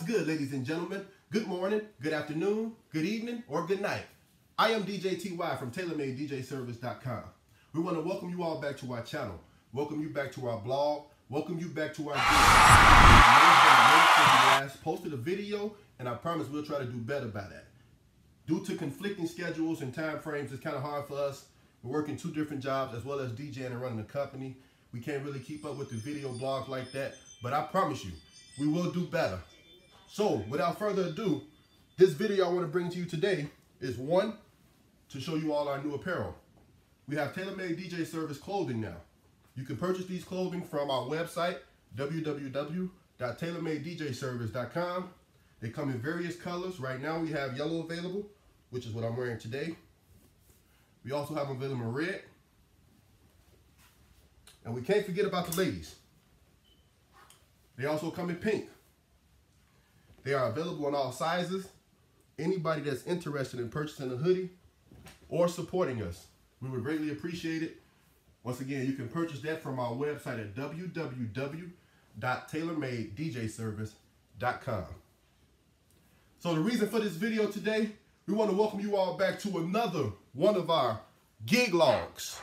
What's good, ladies and gentlemen? Good morning, good afternoon, good evening, or good night. I am DJ T.Y. from TaylorMadeDJService.com. We want to welcome you all back to our channel, welcome you back to our blog, welcome you back to our video. Posted a video, and I promise we'll try to do better by that. Due to conflicting schedules and time frames, it's kind of hard for us. We're working two different jobs as well as DJing and running a company. We can't really keep up with the video blogs like that, but I promise you, we will do better. So, without further ado, this video I want to bring to you today is one, to show you all our new apparel. We have TaylorMade DJ Service clothing now. You can purchase these clothing from our website, www.tailormadedjservice.com. They come in various colors. Right now we have yellow available, which is what I'm wearing today. We also have available red. And we can't forget about the ladies. They also come in pink. They are available in all sizes. Anybody that's interested in purchasing a hoodie or supporting us, we would greatly appreciate it. Once again, you can purchase that from our website at www.tailormadedjservice.com. So the reason for this video today, we want to welcome you all back to another one of our gig logs.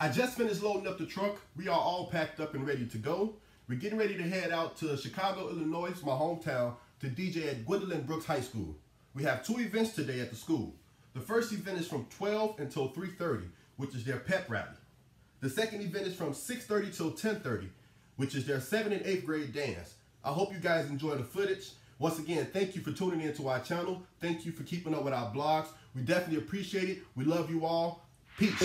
I just finished loading up the truck. We are all packed up and ready to go. We're getting ready to head out to Chicago, Illinois, my hometown, to DJ at Gwendolyn Brooks High School. We have two events today at the school. The first event is from 12 until 3:30, which is their pep rally. The second event is from 6:30 till 10:30, which is their 7th and 8th grade dance. I hope you guys enjoy the footage. Once again, thank you for tuning into our channel. Thank you for keeping up with our blogs. We definitely appreciate it. We love you all. Peace.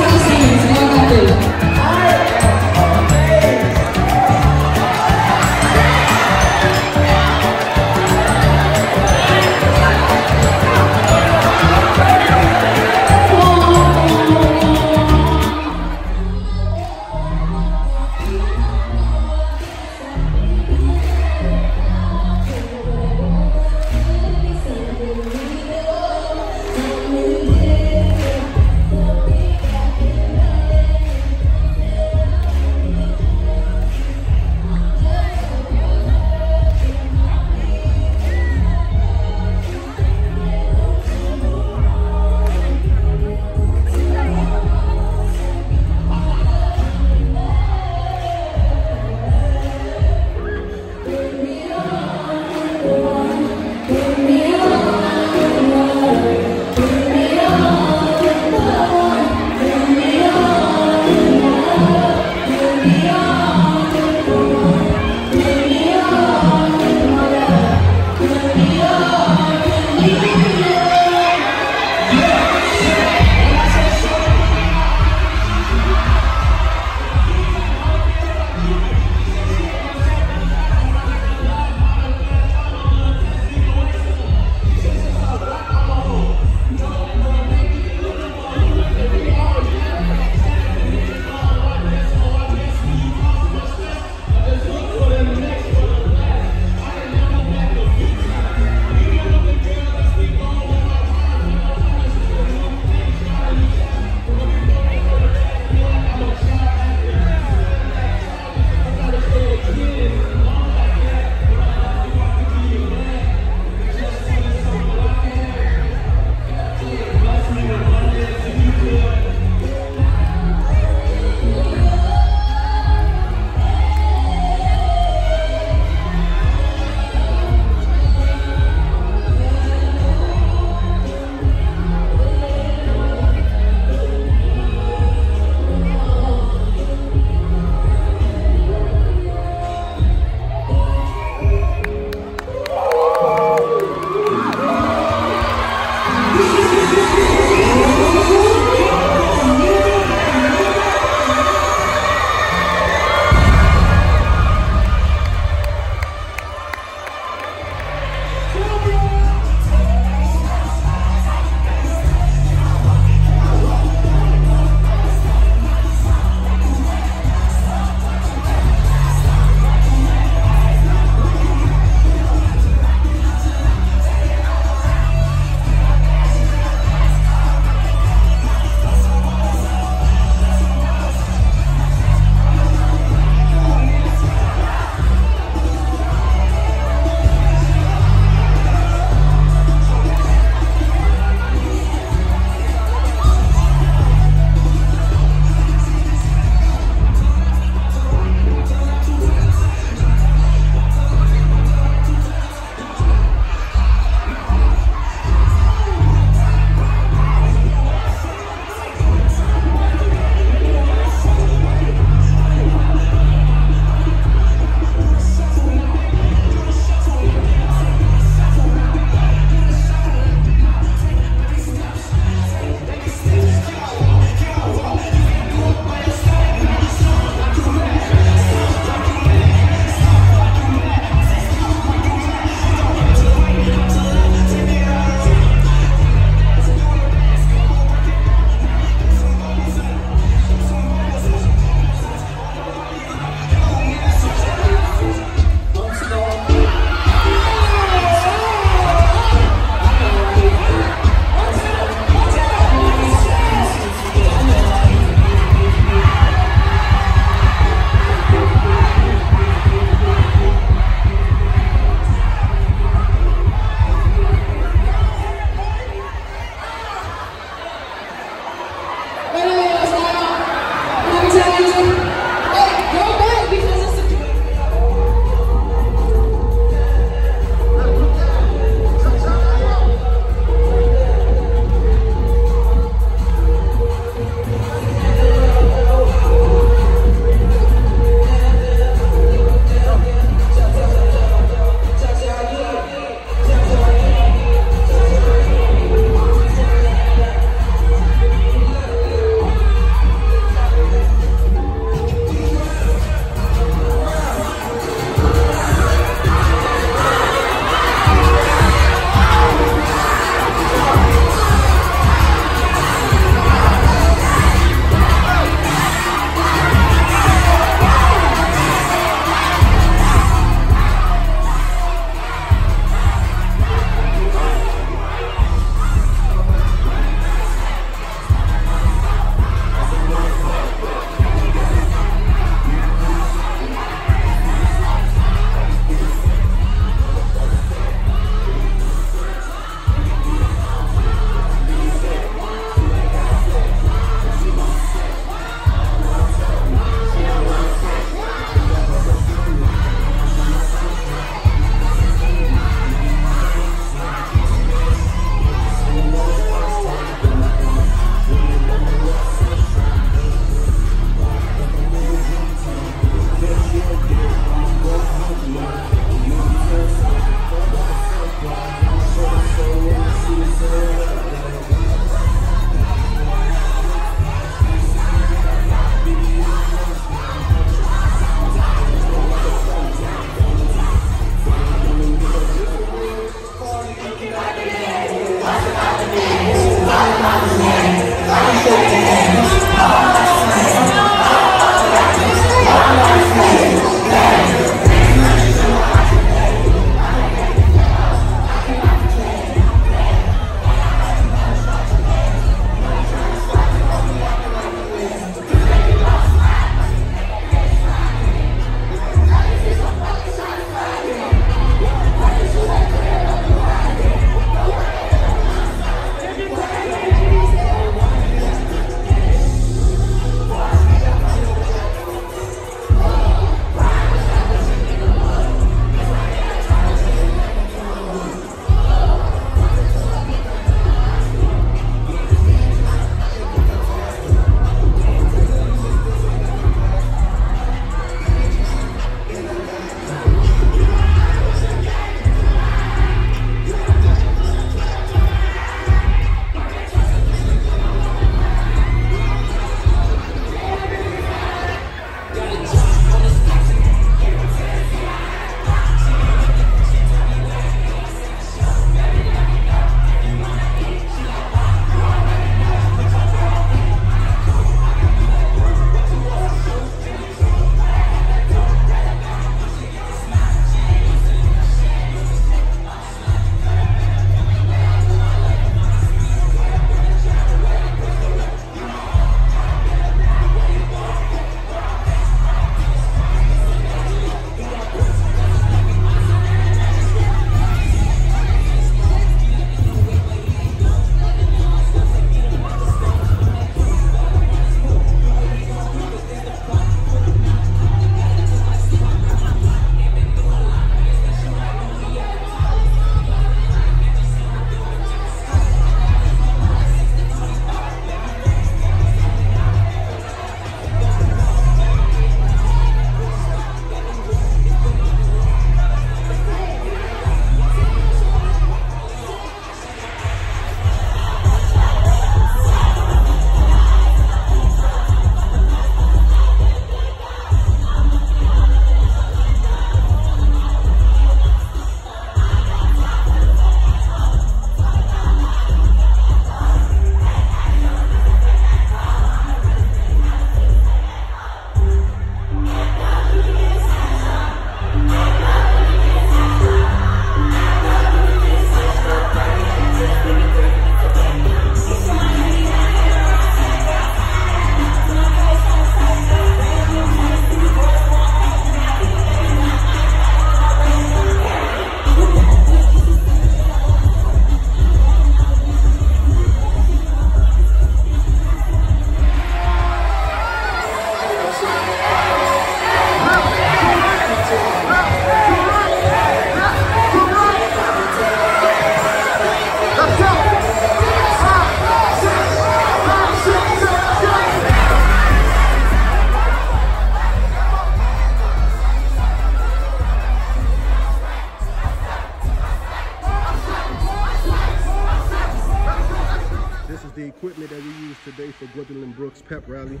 Gwendolyn Brooks pep rally.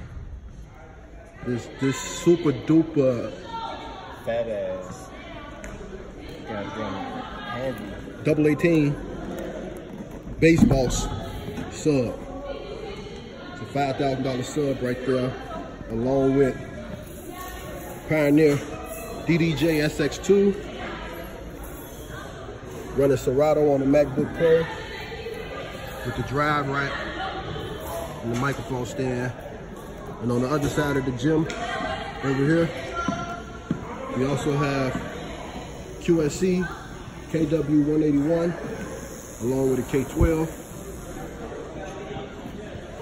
This super duper fat ass goddamn heavy double 18 baseball sub. It's a $5,000 sub right there, along with Pioneer DDJ SX2. Running Serato on the MacBook Pro with the drive rack and the microphone stand. And on the other side of the gym, over here, we also have QSC KW-181 along with a K-12.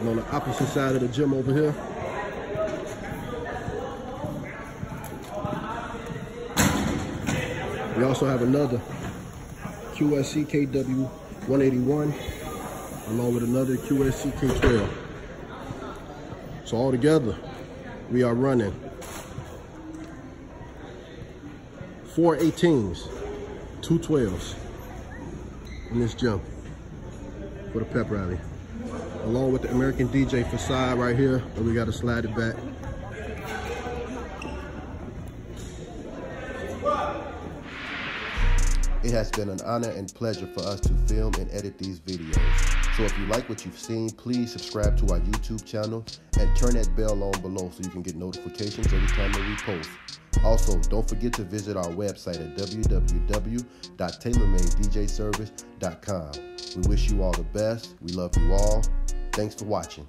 And on the opposite side of the gym over here, we also have another QSC KW-181 along with another QSC K-12. So all together, we are running 4 18s, 2 12s in this gym for the pep rally. Along with the American DJ facade right here, but we gotta slide it back. It has been an honor and pleasure for us to film and edit these videos. So if you like what you've seen, please subscribe to our YouTube channel and turn that bell on below so you can get notifications every time we post. Also, don't forget to visit our website at www.tailormadedjservice.com. We wish you all the best. We love you all. Thanks for watching.